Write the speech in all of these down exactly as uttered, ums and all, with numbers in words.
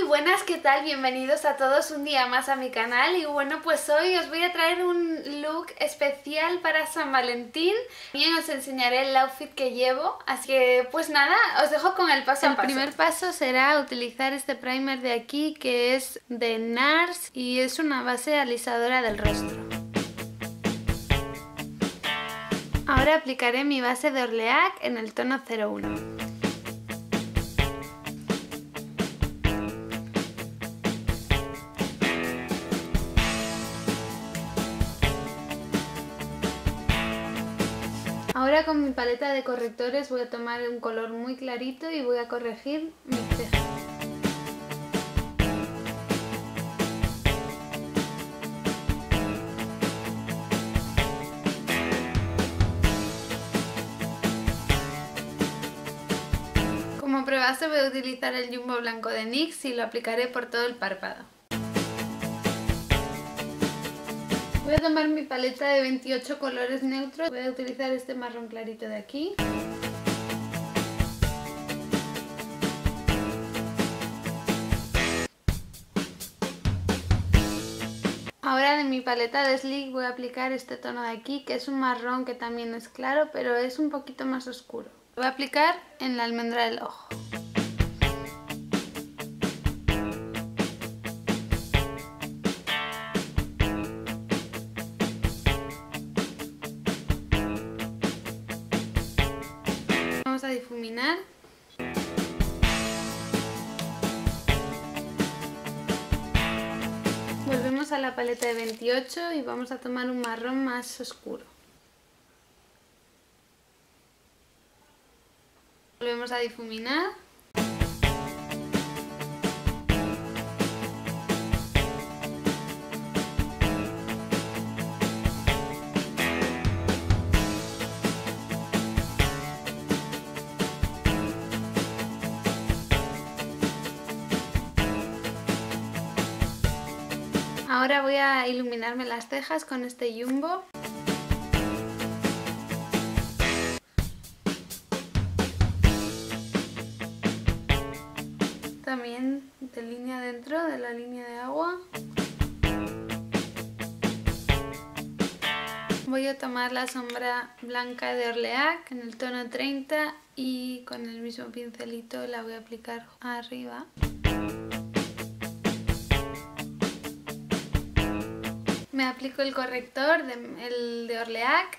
muy buenas, ¿qué tal? Bienvenidos a todos un día más a mi canal y bueno, pues hoy os voy a traer un look especial para San Valentín. También os enseñaré el outfit que llevo, así que pues nada, os dejo con el paso a paso. El primer paso será utilizar este primer de aquí que es de NARS y es una base alisadora del rostro. Ahora aplicaré mi base de Orleac en el tono cero uno. Ahora con mi paleta de correctores voy a tomar un color muy clarito y voy a corregir mis cejas. Como prebase voy a utilizar el jumbo blanco de NYX y lo aplicaré por todo el párpado. Voy a tomar mi paleta de veintiocho colores neutros, voy a utilizar este marrón clarito de aquí. Ahora de mi paleta de Sleek voy a aplicar este tono de aquí, que es un marrón que también es claro, pero es un poquito más oscuro. Lo voy a aplicar en la almendra del ojo. A difuminar. Volvemos a la paleta de veintiocho y vamos a tomar un marrón más oscuro. Volvemos a difuminar. Ahora voy a iluminarme las cejas con este jumbo. También de línea dentro de la línea de agua. Voy a tomar la sombra blanca de Orleac en el tono treinta y con el mismo pincelito la voy a aplicar arriba. Me aplico el corrector, de, el de Orleac.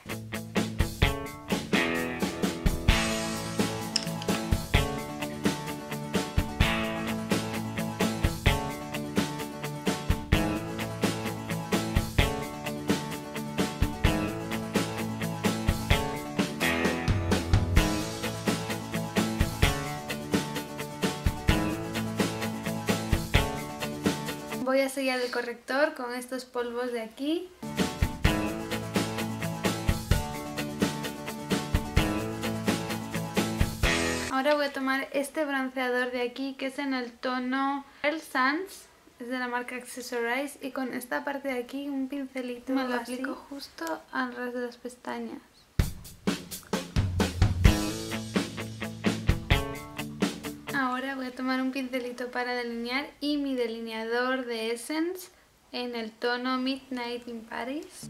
Voy a sellar el corrector con estos polvos de aquí. Ahora voy a tomar este bronceador de aquí que es en el tono Essence, es de la marca Accessorize y con esta parte de aquí un pincelito me lo aplico justo al ras de las pestañas. Ahora voy a tomar un pincelito para delinear y mi delineador de Essence en el tono Midnight in Paris.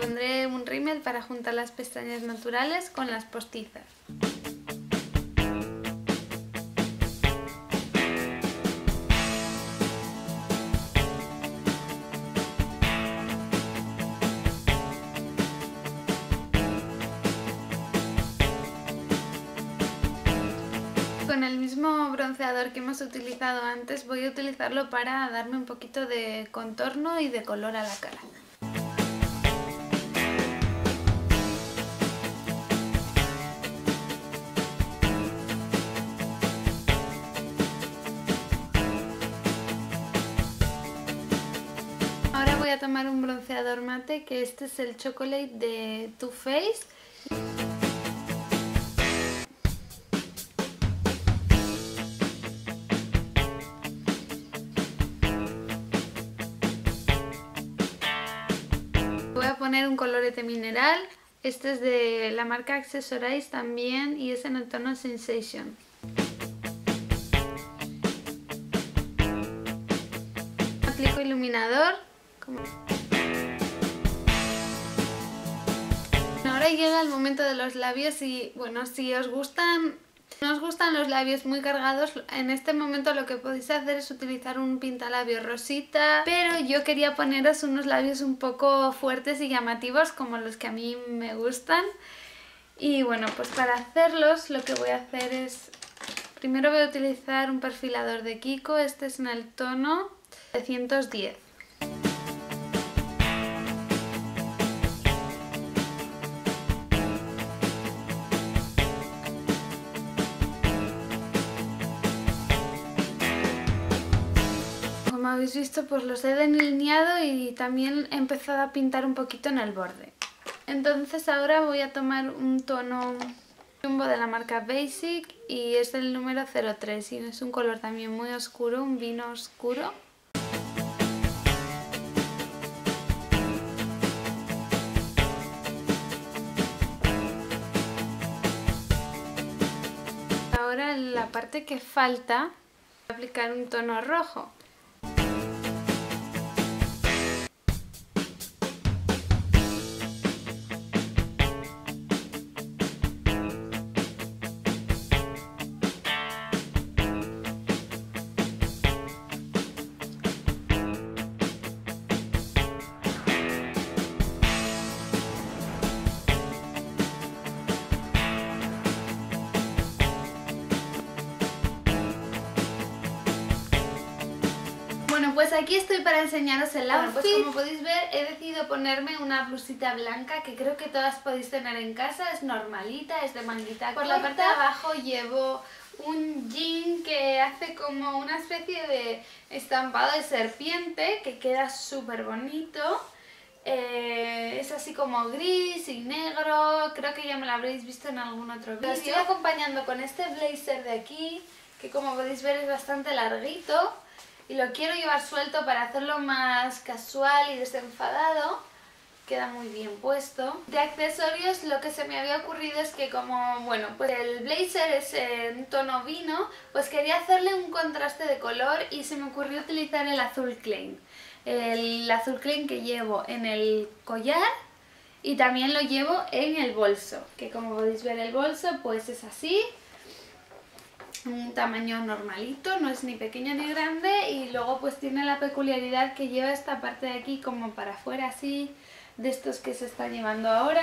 Pondré un rímel para juntar las pestañas naturales con las postizas. bronceador que hemos utilizado antes voy a utilizarlo para darme un poquito de contorno y de color a la cara. Ahora voy a tomar un bronceador mate, que este es el Chocolate de Too Faced. Voy a poner un colorete mineral, este es de la marca Accessorize también y es en el tono Sensation. Aplico iluminador. Ahora llega el momento de los labios y bueno, si os gustan, no os gustan los labios muy cargados, en este momento lo que podéis hacer es utilizar un pintalabio rosita, pero yo quería poneros unos labios un poco fuertes y llamativos como los que a mí me gustan. Y bueno, pues para hacerlos lo que voy a hacer es, primero voy a utilizar un perfilador de Kiko, este es en el tono novecientos diez. Como habéis visto, pues los he delineado y también he empezado a pintar un poquito en el borde. Entonces ahora voy a tomar un tono jumbo de la marca Basic y es el número cero tres y es un color también muy oscuro, un vino oscuro. Ahora la parte que falta, voy a aplicar un tono rojo. Bueno, pues aquí estoy para enseñaros el outfit. Bueno, pues como podéis ver, he decidido ponerme una blusita blanca que creo que todas podéis tener en casa. Es normalita, es de manguita corta. Por la parte de abajo llevo un jean que hace como una especie de estampado de serpiente que queda súper bonito. Eh, es así como gris y negro, creo que ya me lo habréis visto en algún otro vídeo. Lo estoy acompañando con este blazer de aquí, que como podéis ver es bastante larguito. Y lo quiero llevar suelto para hacerlo más casual y desenfadado. Queda muy bien puesto. De accesorios lo que se me había ocurrido es que como, bueno, pues el blazer es en tono vino, pues quería hacerle un contraste de color y se me ocurrió utilizar el azul Klein. El azul Klein que llevo en el collar y también lo llevo en el bolso. Que como podéis ver el bolso pues es así. Un tamaño normalito, no es ni pequeño ni grande y luego pues tiene la peculiaridad que lleva esta parte de aquí como para afuera así, de estos que se está llevando ahora.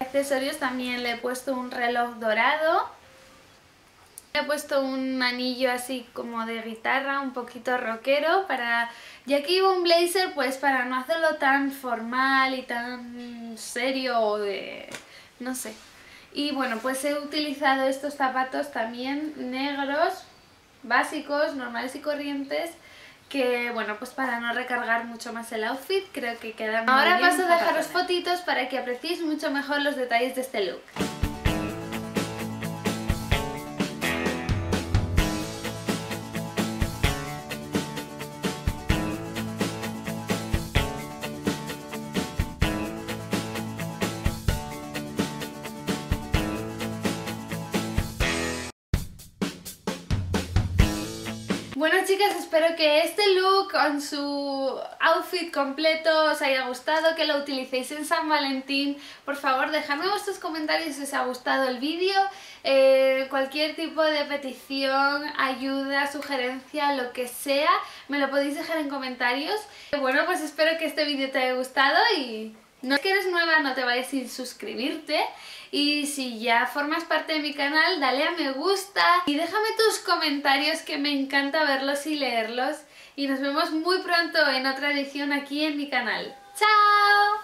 Accesorios también le he puesto un reloj dorado, le he puesto un anillo así como de guitarra, un poquito rockero para... Y aquí iba un blazer pues para no hacerlo tan formal y tan serio o de... no sé. Y bueno, pues he utilizado estos zapatos también negros, básicos, normales y corrientes, que bueno, pues para no recargar mucho más el outfit, creo que queda muy bien. Ahora paso a dejaros fotitos para que apreciéis mucho mejor los detalles de este look. Bueno chicas, espero que este look con su outfit completo os haya gustado, que lo utilicéis en San Valentín. Por favor, dejadme vuestros comentarios si os ha gustado el vídeo, eh, cualquier tipo de petición, ayuda, sugerencia, lo que sea, me lo podéis dejar en comentarios. Bueno, pues espero que este vídeo te haya gustado y No, si eres nueva, no te vayas sin suscribirte, y si ya formas parte de mi canal, dale a me gusta y déjame tus comentarios, que me encanta verlos y leerlos, y nos vemos muy pronto en otra edición aquí en mi canal. ¡Chao!